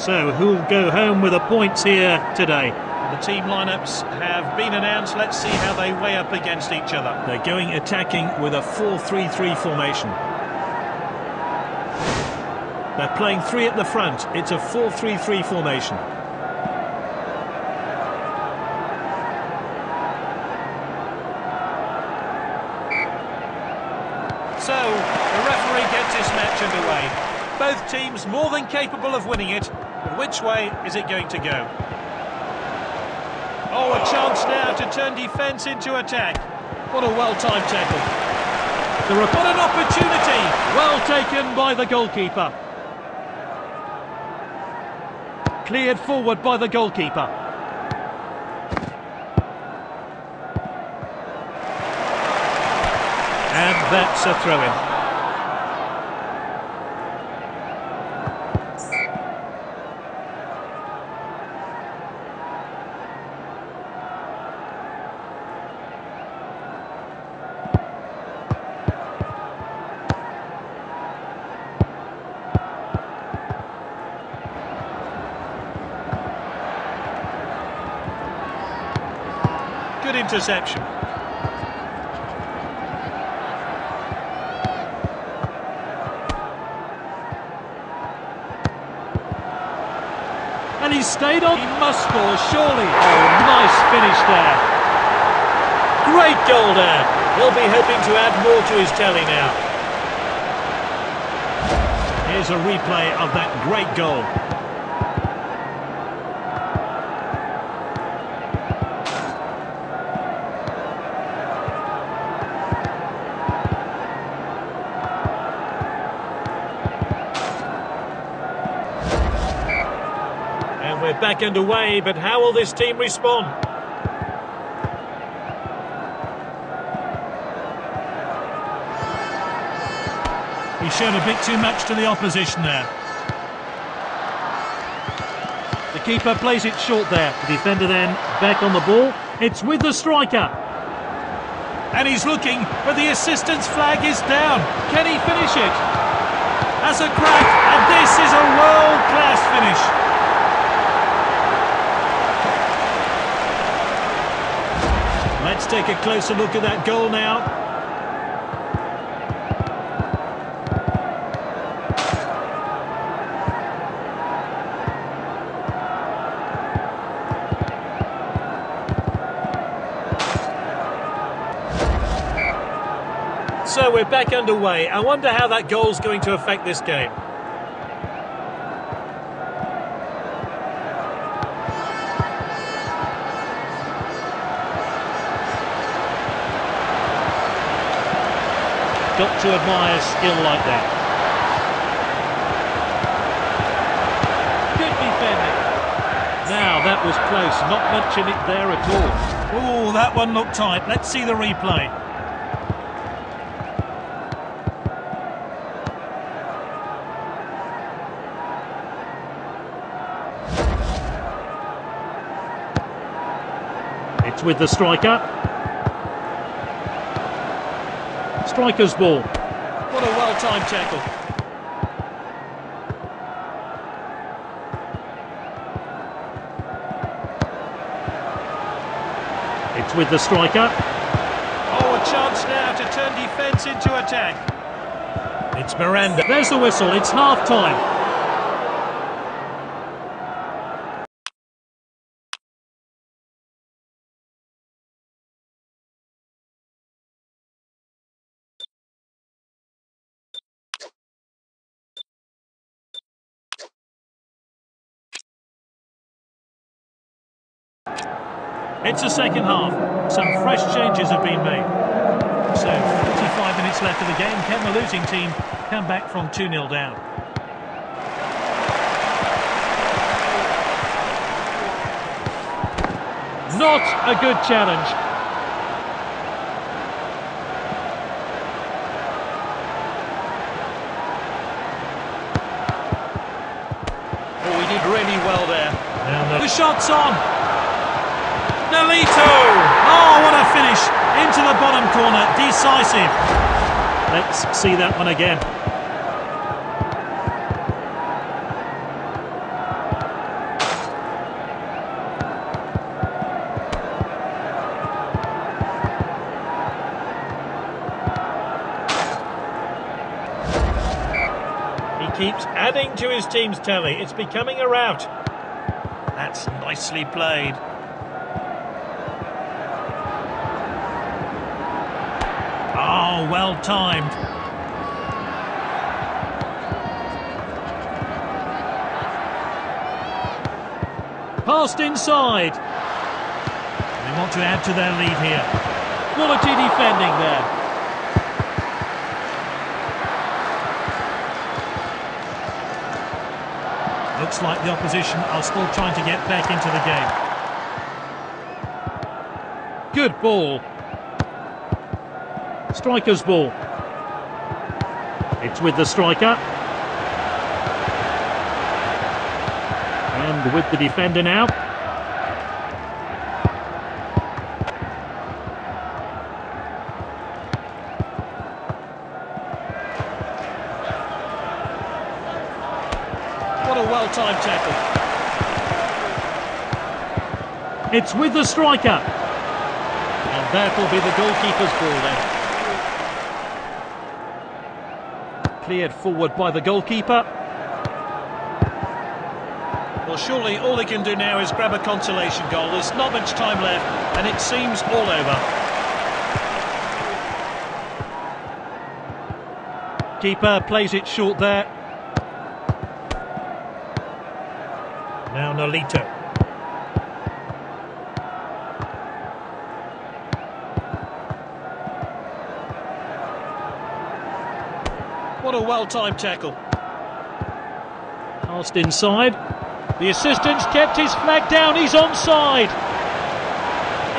So who'll go home with the points here today? The team lineups have been announced. Let's see how they weigh up against each other. They're going attacking with a 4-3-3 formation. They're playing three at the front. It's a 4-3-3 formation. So the referee gets this match underway. Both teams more than capable of winning it, but which way is it going to go? Oh, a chance now to turn defence into attack. What a well-timed tackle. What an opportunity! Well taken by the goalkeeper. Cleared forward by the goalkeeper. And that's a throw-in. Interception. And he stayed on. He must score, surely. Oh, nice finish there. Great goal there. He'll be hoping to add more to his tally now. Here's a replay of that great goal. Back underway, but how will this team respond? He showed a bit too much to the opposition there. The keeper plays it short there. The defender then back on the ball. It's with the striker. And he's looking, but the assistant's flag is down. Can he finish it? That's a crack, and this is a world-class finish. Let's take a closer look at that goal now. So we're back underway. I wonder how that goal's going to affect this game. Got to admire skill like that. Good defending. Now that was close, not much in it there at all. Oh, that one looked tight. Let's see the replay. It's with the striker. Striker's ball. What a well-timed tackle. It's with the striker. Oh, a chance now to turn defence into attack. It's Miranda. There's the whistle. It's half-time. It's the second half. Some fresh changes have been made. So, 45 minutes minutes left of the game. Can the losing team come back from 2-0 down? Not a good challenge. Oh, he did really well there. The shot's on. Nolito! Oh, what a finish. Into the bottom corner. Decisive. Let's see that one again. Keeps adding to his team's tally. It's becoming a rout. That's nicely played. Oh, well timed. Passed inside. They want to add to their lead here. Quality defending there. Looks like the opposition are still trying to get back into the game. Good ball. Striker's ball. It's with the striker. And with the defender now. Well-timed tackle. It's with the striker. And that will be the goalkeeper's ball then. Cleared forward by the goalkeeper. Well, surely all he can do now is grab a consolation goal. There's not much time left, and it seems all over. Keeper plays it short there. Now Nolito. What a well-timed tackle. Passed inside. The assistant's kept his flag down. He's onside.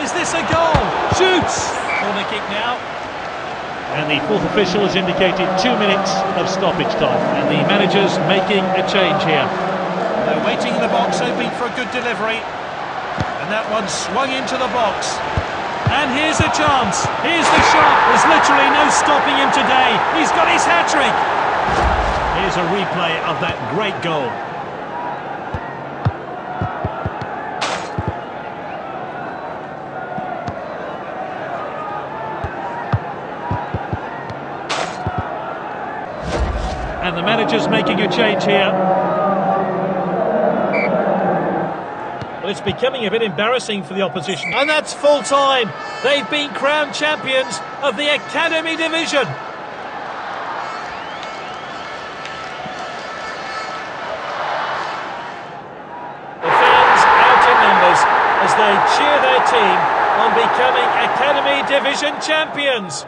Is this a goal? Shoots! Corner kick now. And the fourth official has indicated 2 minutes of stoppage time. And the manager's making a change here. They're waiting in the box, hoping for a good delivery. And that one swung into the box. And here's a chance. Here's the shot. There's literally no stopping him today. He's got his hat-trick. Here's a replay of that great goal. And the manager's making a change here. It's becoming a bit embarrassing for the opposition. And that's full time. They've been crowned champions of the Academy Division. The fans out in numbers as they cheer their team on becoming Academy Division champions.